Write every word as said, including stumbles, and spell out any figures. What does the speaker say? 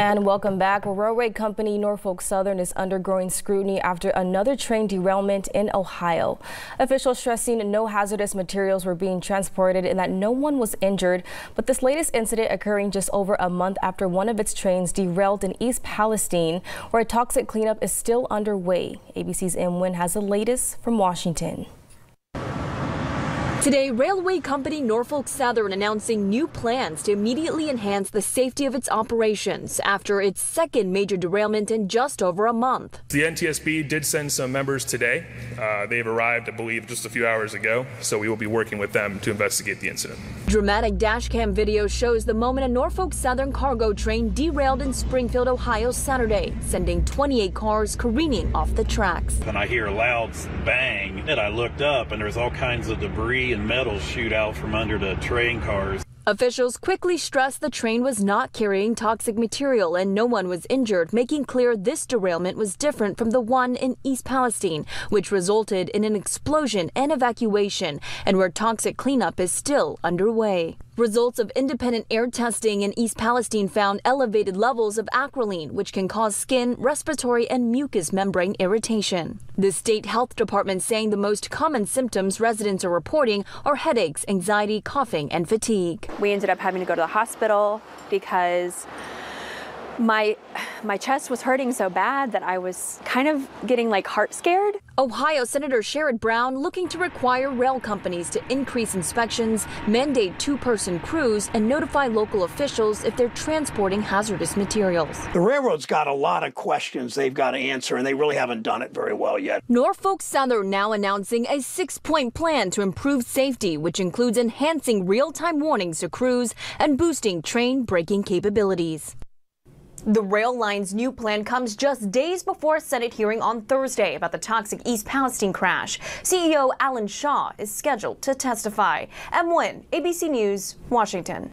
And welcome back. Railway company Norfolk Southern is undergoing scrutiny after another train derailment in Ohio. Officials stressing no hazardous materials were being transported and that no one was injured. But this latest incident occurring just over a month after one of its trains derailed in East Palestine, where a toxic cleanup is still underway. A B C's Em Nguyen has the latest from Washington. Today, railway company Norfolk Southern announcing new plans to immediately enhance the safety of its operations after its second major derailment in just over a month. The N T S B did send some members today. Uh, they've arrived, I believe, just a few hours ago, so we will be working with them to investigate the incident. Dramatic dash cam video shows the moment a Norfolk Southern cargo train derailed in Springfield, Ohio, Saturday, sending twenty-eight cars careening off the tracks. And I hear a loud bang, and I looked up, and there's all kinds of debris and metal shoot out from under the train cars. Officials quickly stressed the train was not carrying toxic material and no one was injured, making clear this derailment was different from the one in East Palestine, which resulted in an explosion and evacuation, and where toxic cleanup is still underway. Results of independent air testing in East Palestine found elevated levels of acrolein, which can cause skin, respiratory, and mucous membrane irritation. The state health department saying the most common symptoms residents are reporting are headaches, anxiety, coughing, and fatigue. We ended up having to go to the hospital because my my chest was hurting so bad that I was kind of getting like heart scared. Ohio Senator Sherrod Brown looking to require rail companies to increase inspections, mandate two-person crews, and notify local officials if they're transporting hazardous materials. The railroad's got a lot of questions they've got to answer, and they really haven't done it very well yet. Norfolk Southern now announcing a six-point plan to improve safety, which includes enhancing real-time warnings to crews and boosting train braking capabilities. The rail line's new plan comes just days before a Senate hearing on Thursday about the toxic East Palestine crash. C E O Alan Shaw is scheduled to testify. Em Nguyen, A B C News, Washington.